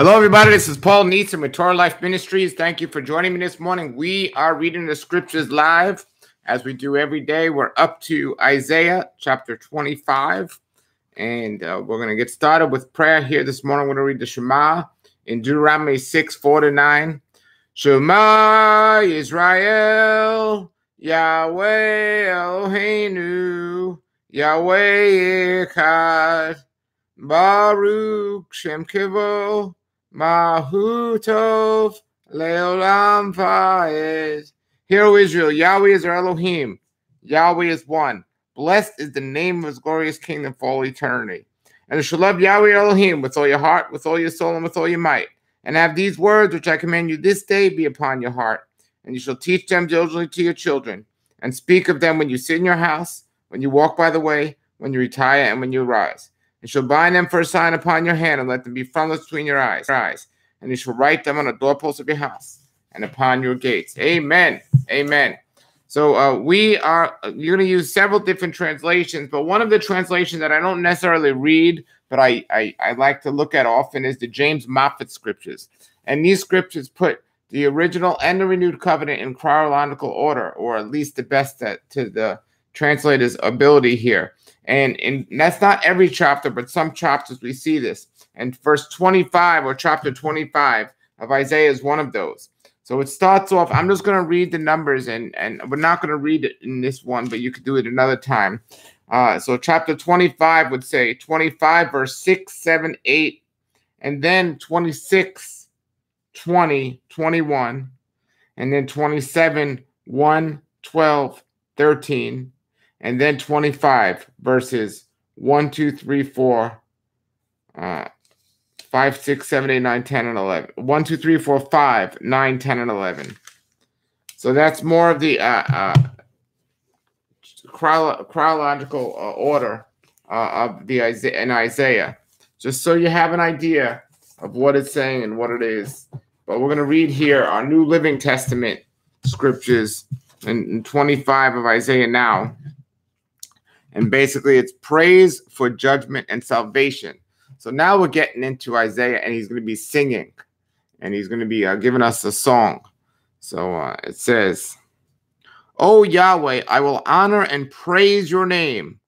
Hello, everybody. This is Paul Nison with Torah Life Ministries. Thank you for joining me this morning. We are reading the scriptures live, as we do every day. We're up to Isaiah chapter 25, and we're going to get started with prayer here this morning. We're going to read the Shema in Deuteronomy 6:4-9. Shema Israel, Yahweh Eloheinu, Yahweh Echad, Baruch Shem Kivu. Mahutov leolamva. Hear, O Israel, Yahweh is our Elohim. Yahweh is one. Blessed is the name of his glorious kingdom for all eternity. And you shall love Yahweh Elohim with all your heart, with all your soul, and with all your might. And have these words which I command you this day be upon your heart. And you shall teach them diligently to your children. And speak of them when you sit in your house, when you walk by the way, when you retire, and when you rise. You shall bind them for a sign upon your hand, and let them be frontlets between your eyes. And you shall write them on the doorposts of your house and upon your gates. Amen. Amen. So you're going to use several different translations, but one of the translations that I don't necessarily read, but I like to look at often is the James Moffat Scriptures. And these scriptures put the original and the renewed covenant in chronological order, or at least the best that to the translator's ability here. And that's not every chapter, but some chapters we see this. And verse 25 or chapter 25 of Isaiah is one of those. So it starts off, I'm just going to read the numbers, and we're not going to read it in this one, but you could do it another time. So chapter 25 would say 25, verse 6, 7, 8, and then 26, 20, 21, and then 27, 1, 12, 13, and then 25, verses 1, 2, 3, 4, 5, 6, 7, 8, 9, 10, and 11. 1, 2, 3, 4, 5, 9, 10, and 11. So that's more of the chronological order of the Isaiah, in Isaiah. Just so you have an idea of what it's saying and what it is. But we're going to read here our New Living Testament scriptures in 25 of Isaiah now. And basically, it's praise for judgment and salvation. So now we're getting into Isaiah, and he's going to be singing. And he's going to be giving us a song. So it says, O Yahweh, I will honor and praise your name,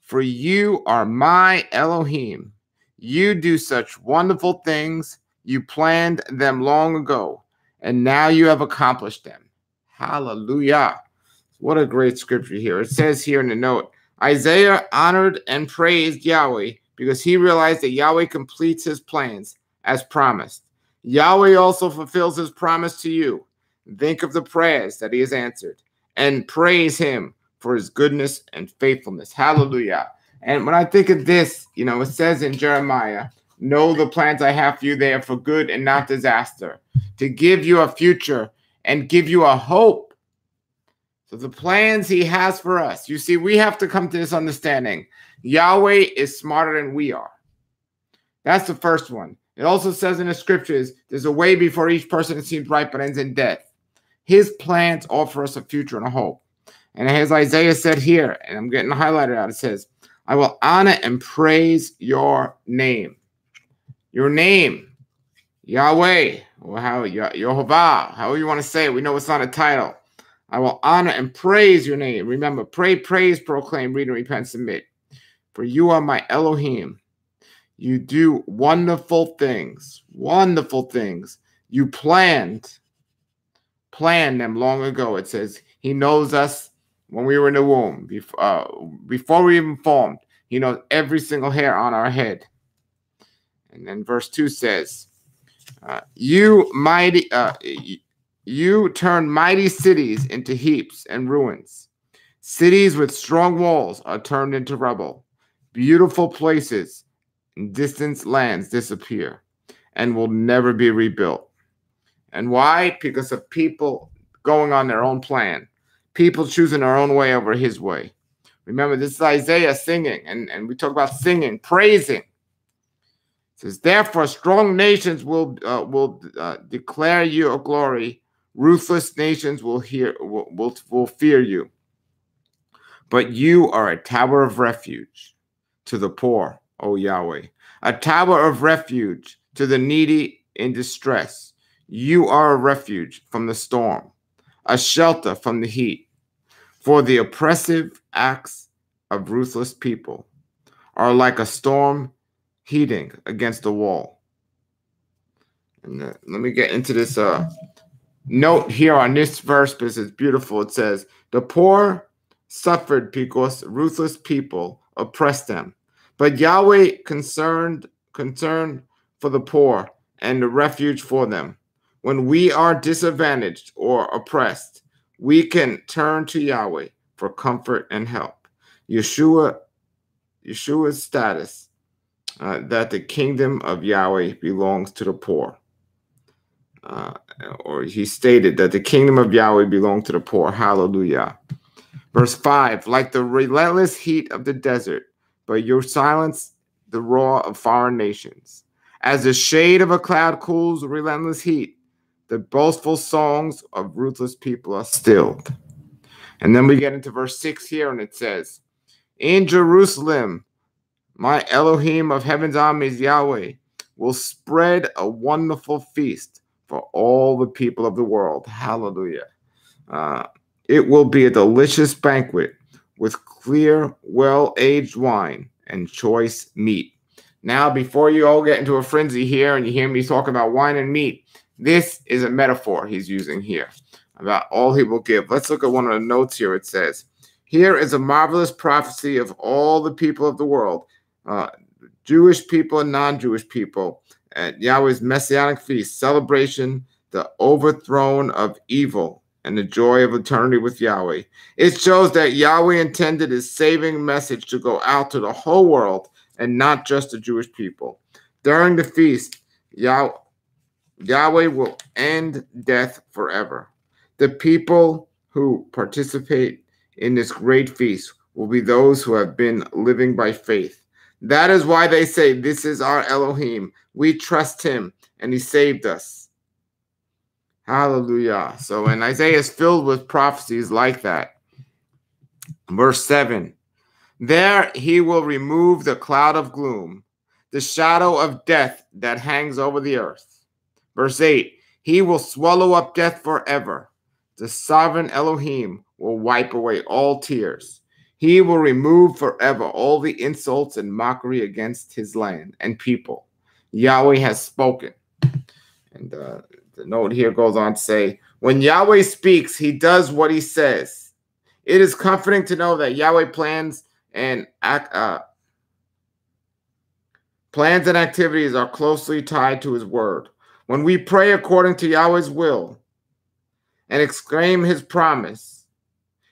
for you are my Elohim. You do such wonderful things. You planned them long ago, and now you have accomplished them. Hallelujah. What a great scripture here. It says here in the note, Isaiah honored and praised Yahweh because he realized that Yahweh completes his plans as promised. Yahweh also fulfills his promise to you. Think of the prayers that he has answered and praise him for his goodness and faithfulness. Hallelujah. And when I think of this, you know, it says in Jeremiah, know the plans I have for you, they are for good and not disaster, to give you a future and give you a hope. So the plans he has for us. You see, we have to come to this understanding. Yahweh is smarter than we are. That's the first one. It also says in the scriptures, there's a way before each person that seems right but ends in death. His plans offer us a future and a hope. And as Isaiah said here, and I'm getting highlighted out, it says, I will honor and praise your name. Your name, Yahweh, or how Yehovah, however you want to say it. We know it's not a title. I will honor and praise your name. Remember, pray, praise, proclaim, read, and repent, submit. For you are my Elohim. You do wonderful things. Wonderful things. You planned them long ago. It says he knows us when we were in the womb. Before we even formed, he knows every single hair on our head. And then verse 2 says, You turn mighty cities into heaps and ruins. Cities with strong walls are turned into rubble. Beautiful places in distant lands disappear and will never be rebuilt. And why? Because of people going on their own plan. People choosing their own way over his way. Remember, this is Isaiah singing, and we talk about singing, praising. It says, therefore, strong nations will declare your glory. Ruthless nations will fear you. But you are a tower of refuge to the poor, O Yahweh, a tower of refuge to the needy in distress. You are a refuge from the storm, a shelter from the heat. For the oppressive acts of ruthless people are like a storm heating against the wall. And let me get into this note here on this verse because it's beautiful. It says, the poor suffered because ruthless people oppressed them. But Yahweh concerned for the poor and the refuge for them. When we are disadvantaged or oppressed, we can turn to Yahweh for comfort and help. Yeshua's status that the kingdom of Yahweh belongs to the poor. Or he stated that the kingdom of Yahweh belongs to the poor. Hallelujah. Verse 5, like the relentless heat of the desert, but you silence the roar of foreign nations. As the shade of a cloud cools relentless heat, the boastful songs of ruthless people are stilled. And then we get into verse 6 here, and it says, in Jerusalem, my Elohim of heaven's armies, Yahweh, will spread a wonderful feast for all the people of the world. Hallelujah. It will be a delicious banquet with clear, well-aged wine and choice meat. Now, before you all get into a frenzy here and you hear me talk about wine and meat, this is a metaphor he's using here about all he will give. Let's look at one of the notes here. It says, here is a marvelous prophecy of all the people of the world, Jewish people and non-Jewish people, at Yahweh's messianic feast, celebration, the overthrown of evil, and the joy of eternity with Yahweh. It shows that Yahweh intended his saving message to go out to the whole world and not just the Jewish people. During the feast, Yahweh will end death forever. The people who participate in this great feast will be those who have been living by faith. That is why they say, this is our Elohim. We trust him and he saved us. Hallelujah. So, and Isaiah is filled with prophecies like that. Verse 7, there he will remove the cloud of gloom, the shadow of death that hangs over the earth. Verse 8, he will swallow up death forever. The sovereign Elohim will wipe away all tears. He will remove forever all the insults and mockery against his land and people. Yahweh has spoken. And, the note here goes on to say, when Yahweh speaks, he does what he says. It is comforting to know that Yahweh plans and activities are closely tied to his word. When we pray according to Yahweh's will and exclaim his promise,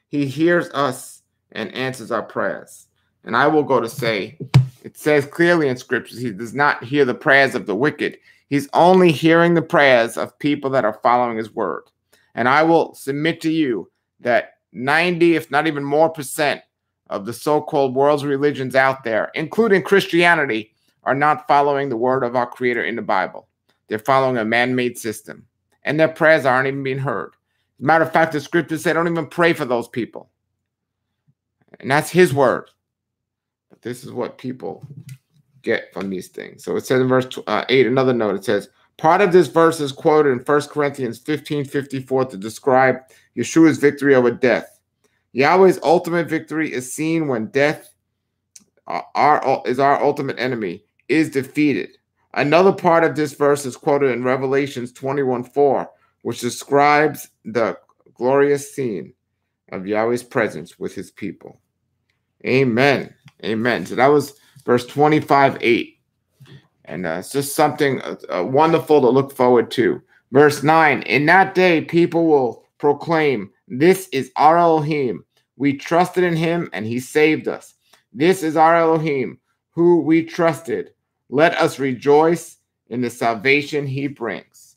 he hears us and answers our prayers. And I will go to say, it says clearly in scriptures, he does not hear the prayers of the wicked. He's only hearing the prayers of people that are following his word. And I will submit to you that 90, if not even more percent of the so-called world's religions out there, including Christianity, are not following the word of our Creator in the Bible. They're following a man-made system. And their prayers aren't even being heard. As a matter of fact, the scriptures say don't even pray for those people. And that's his word. But this is what people get from these things. So it says in verse 8, another note, it says, part of this verse is quoted in 1 Corinthians 15:54 to describe Yeshua's victory over death. Yahweh's ultimate victory is seen when death, our ultimate enemy, is defeated. Another part of this verse is quoted in Revelations 21:4, which describes the glorious scene of Yahweh's presence with his people. Amen. Amen. So that was Verse 25:8, and it's just something wonderful to look forward to. Verse 9, in that day, people will proclaim, this is our Elohim. We trusted in him, and he saved us. This is our Elohim, who we trusted. Let us rejoice in the salvation he brings.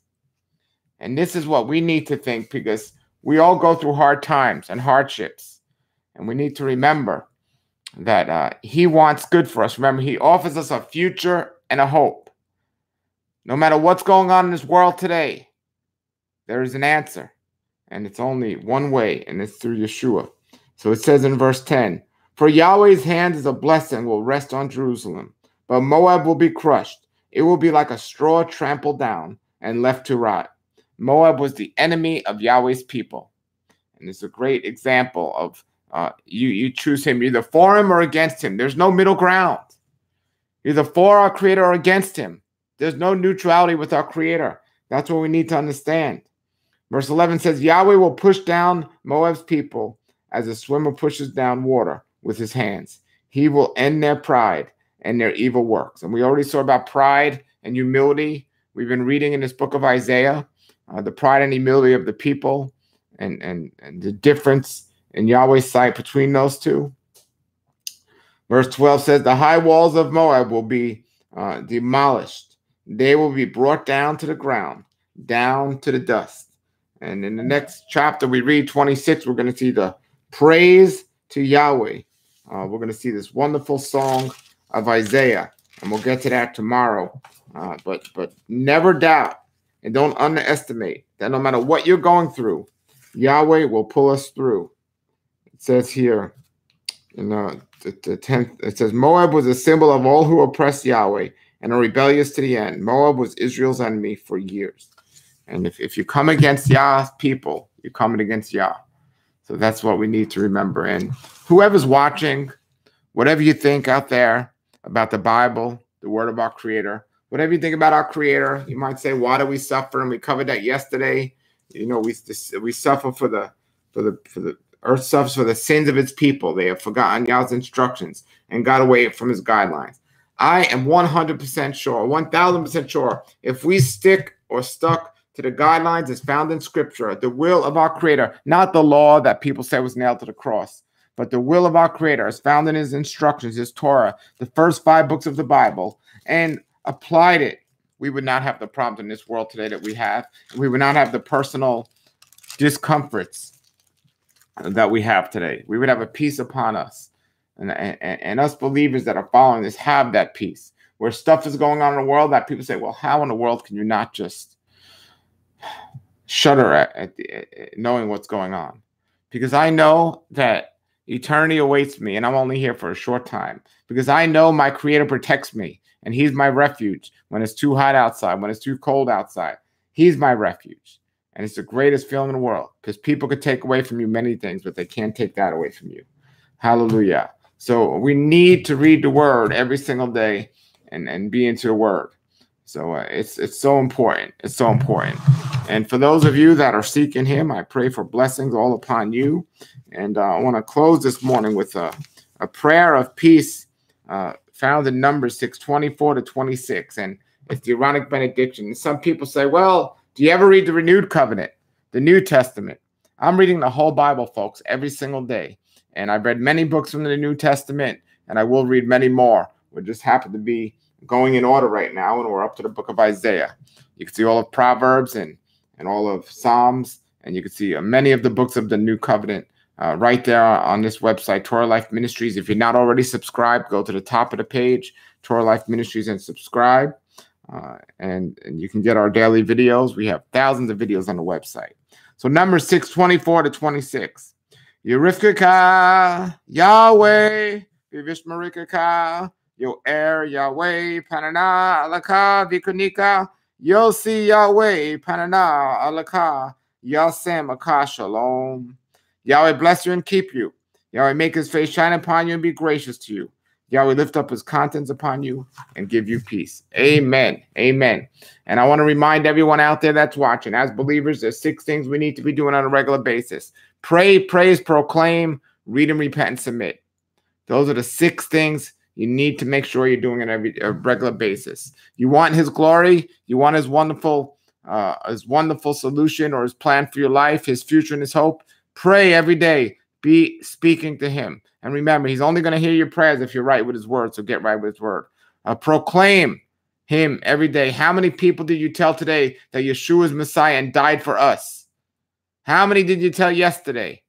And this is what we need to think, because we all go through hard times and hardships, and we need to remember that he wants good for us. Remember, he offers us a future and a hope. No matter what's going on in this world today, there is an answer. And it's only one way, and it's through Yeshua. So it says in verse 10, for Yahweh's hand is a blessing will rest on Jerusalem, but Moab will be crushed. It will be like a straw trampled down and left to rot. Moab was the enemy of Yahweh's people. And it's a great example of you choose him. You're either for him or against him. There's no middle ground. You're either for our creator or against him. There's no neutrality with our creator. That's what we need to understand. Verse 11 says, Yahweh will push down Moab's people as a swimmer pushes down water with his hands. He will end their pride and their evil works. And we already saw about pride and humility. We've been reading in this book of Isaiah, the pride and humility of the people and the difference in Yahweh's sight between those two. Verse 12 says, the high walls of Moab will be demolished. They will be brought down to the ground, down to the dust. And in the next chapter, we read 26, we're going to see the praise to Yahweh. We're going to see this wonderful song of Isaiah, and we'll get to that tomorrow. But never doubt and don't underestimate that no matter what you're going through, Yahweh will pull us through. It says here in the 10th, it says, Moab was a symbol of all who oppressed Yahweh and are rebellious to the end. Moab was Israel's enemy for years. And if you come against Yah's people, you're coming against Yah. So that's what we need to remember. And whoever's watching, whatever you think out there about the Bible, the word of our Creator, whatever you think about our Creator, you might say, why do we suffer? And we covered that yesterday. You know, we suffer for the earth suffers for the sins of its people. They have forgotten Yah's instructions and got away from his guidelines. I am 100% sure, 1,000% sure, if we stick or stuck to the guidelines as found in Scripture, the will of our Creator, not the law that people say was nailed to the cross, but the will of our Creator as found in his instructions, his Torah, the first 5 books of the Bible, and applied it, we would not have the problems in this world today that we have. We would not have the personal discomforts that we have today. We would have a peace upon us. And us believers that are following this have that peace. Where stuff is going on in the world that people say, well, how in the world can you not just shudder at knowing what's going on, because I know that eternity awaits me and I'm only here for a short time, because I know my Creator protects me and he's my refuge when it's too hot outside, when it's too cold outside. He's my refuge, and it's the greatest feeling in the world, because people could take away from you many things, but they can't take that away from you. Hallelujah. So we need to read the word every single day and be into the word. So it's so important. It's so important. And for those of you that are seeking him, I pray for blessings all upon you. And I want to close this morning with a prayer of peace found in Numbers 6:24 to 26. And it's the Aaronic benediction. And some people say, well, do you ever read the Renewed Covenant, the New Testament? I'm reading the whole Bible, folks, every single day. And I've read many books from the New Testament, and I will read many more. We just happen to be going in order right now, and we're up to the book of Isaiah. You can see all of Proverbs and all of Psalms, and you can see many of the books of the New Covenant right there on this website, Torah Life Ministries. If you're not already subscribed, go to the top of the page, Torah Life Ministries, and subscribe. And you can get our daily videos. We have thousands of videos on the website. So Numbers 6:24 to 26. Yurika, Yahweh, Vivish Marika, Yo'er Yahweh, Panana Alaka, Vikunika, Yosi Yahweh, Panana Alaka, Yasemaka Shalom. Yahweh bless you and keep you. Yahweh make his face shine upon you and be gracious to you. Yahweh lift up his countenance upon you and give you peace. Amen. Amen. And I want to remind everyone out there that's watching, as believers, there's 6 things we need to be doing on a regular basis. Pray, praise, proclaim, read and repent and submit. Those are the 6 things you need to make sure you're doing it on a regular basis. You want his glory. You want his wonderful solution or his plan for your life, his future and his hope. Pray every day. Be speaking to him. And remember, he's only going to hear your prayers if you're right with his word. So get right with his word. Proclaim him every day. How many people did you tell today that Yeshua is Messiah and died for us? How many did you tell yesterday?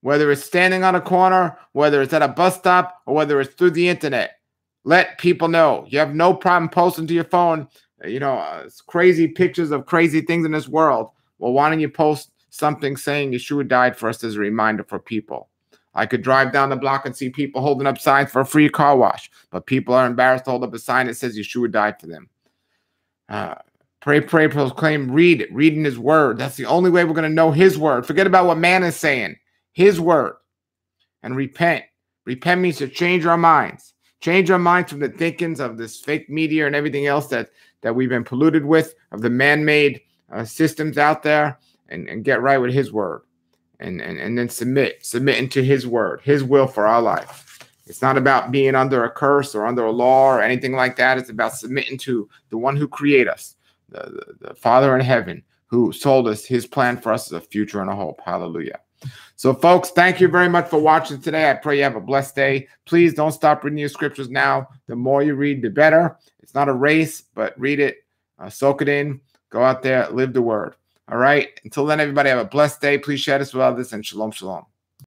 Whether it's standing on a corner, whether it's at a bus stop, or whether it's through the internet, let people know. You have no problem posting to your phone, you know, crazy pictures of crazy things in this world. Well, why don't you post something saying Yeshua died for us as a reminder for people? I could drive down the block and see people holding up signs for a free car wash, but people are embarrassed to hold up a sign that says Yeshua died for them. Pray, proclaim, read in his word. That's the only way we're going to know his word. Forget about what man is saying, his word. And repent. Repent means to change our minds. Change our minds from the thinkings of this fake media and everything else that we've been polluted with, of the man-made systems out there, and get right with his word. And then submit into his word, his will for our life. It's not about being under a curse or under a law or anything like that. It's about submitting to the one who created us, the Father in heaven, who told us his plan for us is a future and a hope. Hallelujah. So, folks, thank you very much for watching today. I pray you have a blessed day. Please don't stop reading your scriptures now. The more you read, the better. It's not a race, but read it, soak it in, go out there, live the word. All right. Until then, everybody, have a blessed day. Please share this with others, and shalom, shalom.